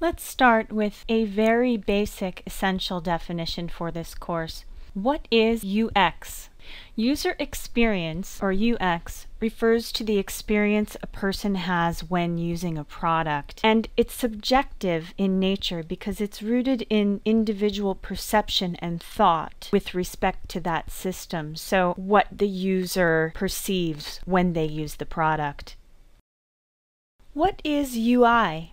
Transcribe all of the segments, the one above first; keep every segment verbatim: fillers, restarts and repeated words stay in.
Let's start with a very basic essential definition for this course. What is U X? User experience, or U X, refers to the experience a person has when using a product, and it's subjective in nature because it's rooted in individual perception and thought with respect to that system, so what the user perceives when they use the product. What is U I?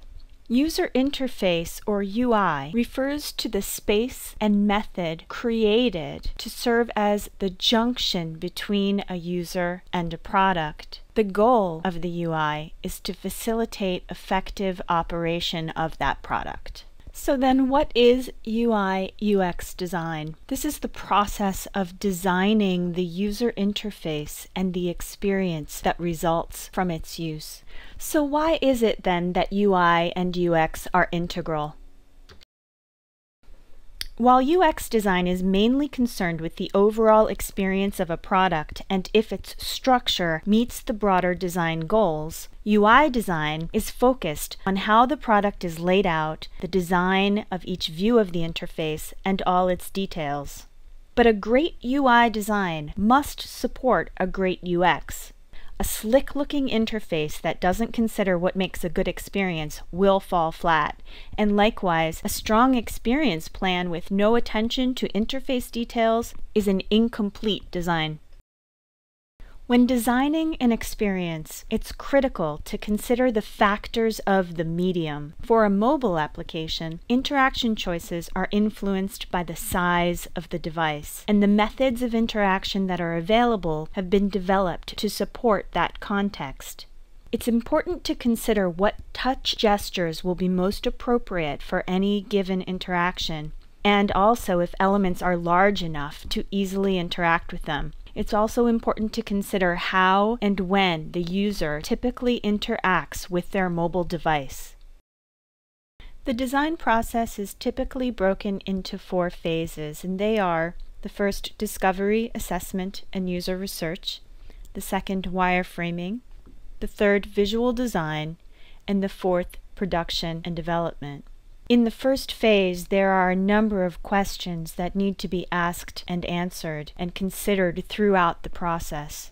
User interface, or U I, refers to the space and method created to serve as the junction between a user and a product. The goal of the U I is to facilitate effective operation of that product. So then, what is U I U X design? This is the process of designing the user interface and the experience that results from its use. So why is it then that U I and U X are integral? While U X design is mainly concerned with the overall experience of a product and if its structure meets the broader design goals, U I design is focused on how the product is laid out, the design of each view of the interface, and all its details. But a great U I design must support a great U X. A slick-looking interface that doesn't consider what makes a good experience will fall flat. And likewise, a strong experience plan with no attention to interface details is an incomplete design. When designing an experience, it's critical to consider the factors of the medium. For a mobile application, interaction choices are influenced by the size of the device, and the methods of interaction that are available have been developed to support that context. It's important to consider what touch gestures will be most appropriate for any given interaction, and also if elements are large enough to easily interact with them. It's also important to consider how and when the user typically interacts with their mobile device. The design process is typically broken into four phases, and they are: the first, discovery, assessment, and user research; the second, wireframing; the third, visual design; and the fourth, production and development. In the first phase, there are a number of questions that need to be asked and answered and considered throughout the process.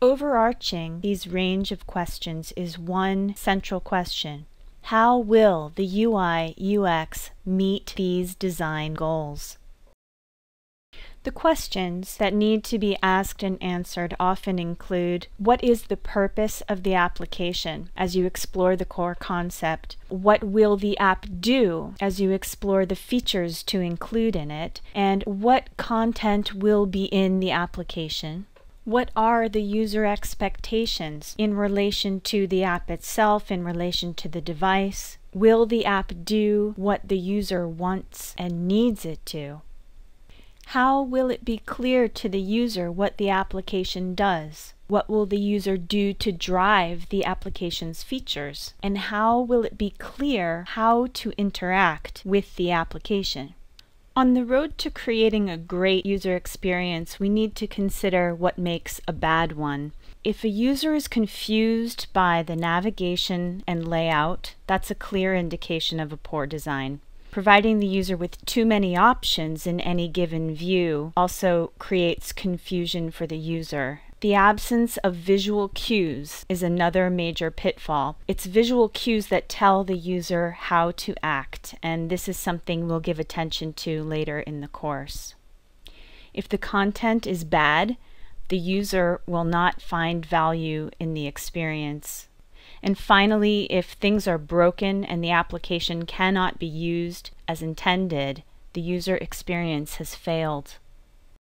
Overarching these range of questions is one central question: how will the U I U X meet these design goals? The questions that need to be asked and answered often include: what is the purpose of the application as you explore the core concept? What will the app do as you explore the features to include in it? And what content will be in the application? What are the user expectations in relation to the app itself, in relation to the device? Will the app do what the user wants and needs it to? How will it be clear to the user what the application does? What will the user do to drive the application's features? And how will it be clear how to interact with the application? On the road to creating a great user experience, we need to consider what makes a bad one. If a user is confused by the navigation and layout, that's a clear indication of a poor design. Providing the user with too many options in any given view also creates confusion for the user. The absence of visual cues is another major pitfall. It's visual cues that tell the user how to act, and this is something we'll give attention to later in the course. If the content is bad, the user will not find value in the experience. And finally, if things are broken and the application cannot be used as intended, the user experience has failed.